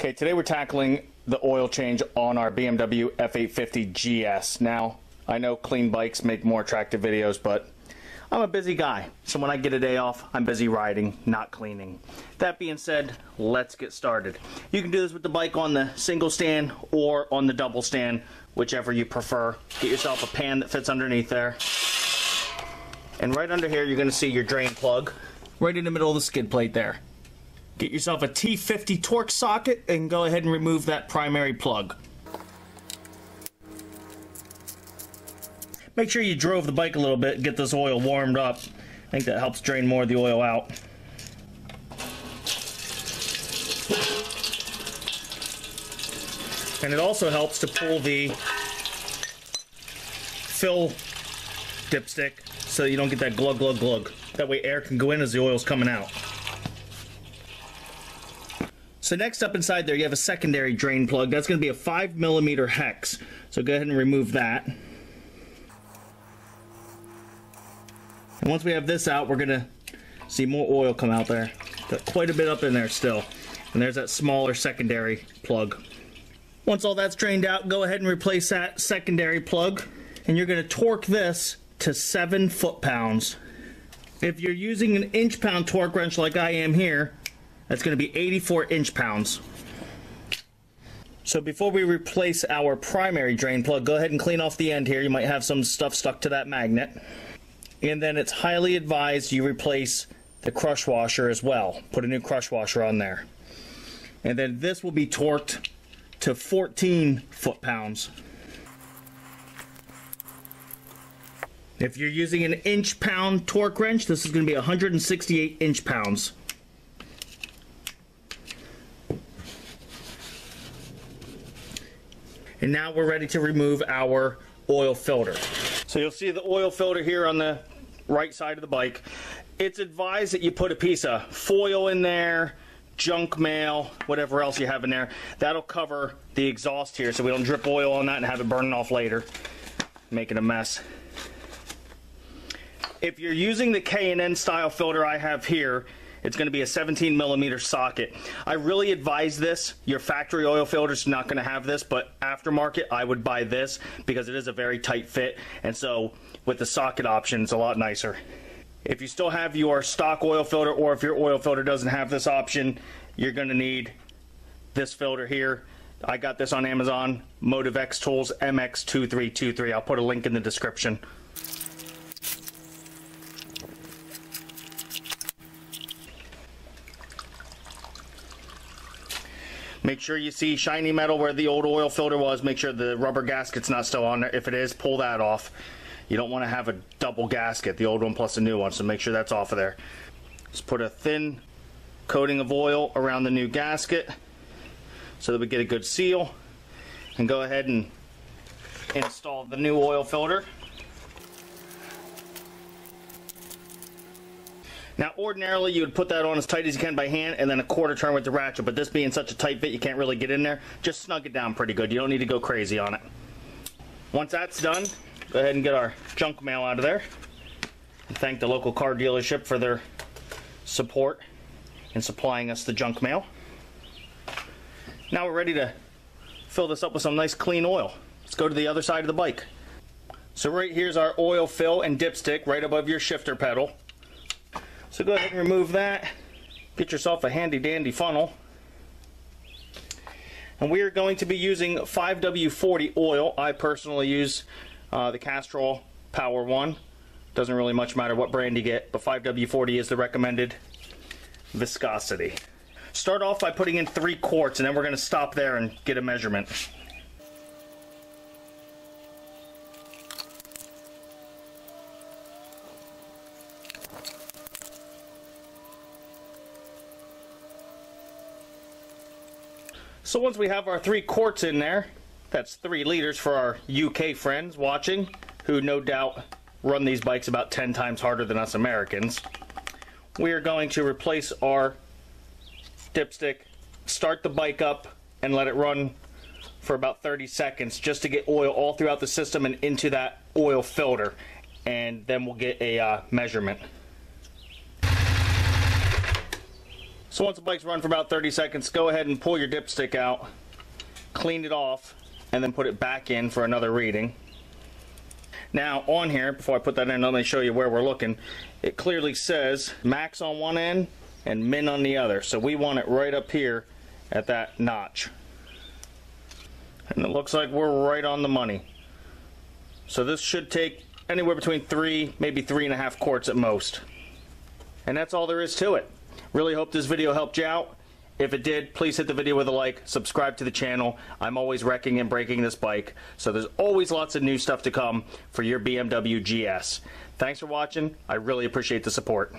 Okay, today we're tackling the oil change on our BMW F850GS. Now, I know clean bikes make more attractive videos, but I'm a busy guy. So when I get a day off, I'm busy riding, not cleaning. That being said, let's get started. You can do this with the bike on the single stand or on the double stand, whichever you prefer. Get yourself a pan that fits underneath there. And right under here, you're going to see your drain plug right in the middle of the skid plate there. Get yourself a T50 Torx socket and go ahead and remove that primary plug. Make sure you drove the bike a little bit, get this oil warmed up. I think that helps drain more of the oil out. And it also helps to pull the fill dipstick so you don't get that glug, glug, glug. That way air can go in as the oil's coming out. So next up inside there, you have a secondary drain plug. That's going to be a 5mm hex. So go ahead and remove that. And once we have this out, we're going to see more oil come out there. Got quite a bit up in there still. And there's that smaller secondary plug. Once all that's drained out, go ahead and replace that secondary plug. And you're going to torque this to 7 foot-pounds. If you're using an inch-pound torque wrench like I am here, that's going to be 84 inch-pounds. So before we replace our primary drain plug, go ahead and clean off the end here. You might have some stuff stuck to that magnet. And then it's highly advised you replace the crush washer as well. Put a new crush washer on there. And then this will be torqued to 14 foot-pounds. If you're using an inch-pound torque wrench, this is going to be 168 inch-pounds. And now we're ready to remove our oil filter. So you'll see the oil filter here on the right side of the bike. It's advised that you put a piece of foil in there, junk mail, whatever else you have in there. That'll cover the exhaust here so we don't drip oil on that and have it burning off later, making a mess. If you're using the K&N style filter I have here, it's going to be a 17mm socket. I really advise this. Your factory oil filter's not going to have this, but aftermarket, I would buy this because it is a very tight fit. And so with the socket option, it's a lot nicer. If you still have your stock oil filter, or if your oil filter doesn't have this option, you're going to need this filter here. I got this on Amazon, Motivex Tools, MX2323. I'll put a link in the description. Make sure you see shiny metal where the old oil filter was. Make sure the rubber gasket's not still on there. If it is, pull that off. You don't want to have a double gasket, the old one plus the new one, so make sure that's off of there. Just put a thin coating of oil around the new gasket so that we get a good seal. And go ahead and install the new oil filter. Now, ordinarily, you would put that on as tight as you can by hand and then a quarter turn with the ratchet, but this being such a tight fit, you can't really get in there. Just snug it down pretty good. You don't need to go crazy on it. Once that's done, go ahead and get our junk mail out of there. And thank the local car dealership for their support in supplying us the junk mail. Now we're ready to fill this up with some nice clean oil. Let's go to the other side of the bike. So right here's our oil fill and dipstick right above your shifter pedal. So go ahead and remove that. Get yourself a handy dandy funnel. And we are going to be using 5W40 oil. I personally use the Castrol Power One. Doesn't really much matter what brand you get, but 5W40 is the recommended viscosity. Start off by putting in 3 quarts, and then we're going to stop there and get a measurement. So once we have our 3 quarts in there, that's 3 liters for our UK friends watching, who no doubt run these bikes about 10 times harder than us Americans. We are going to replace our dipstick, start the bike up, and let it run for about 30 seconds just to get oil all throughout the system and into that oil filter. And then we'll get a measurement. So once the bike's run for about 30 seconds, go ahead and pull your dipstick out, clean it off, and then put it back in for another reading. Now on here, before I put that in, let me show you where we're looking. It clearly says max on one end and min on the other. So we want it right up here at that notch. And it looks like we're right on the money. So this should take anywhere between 3, maybe 3.5 quarts at most. And that's all there is to it. Really hope this video helped you out. If it did, please hit the video with a like, subscribe to the channel. I'm always wrecking and breaking this bike, so there's always lots of new stuff to come for your BMW GS. Thanks for watching. I really appreciate the support.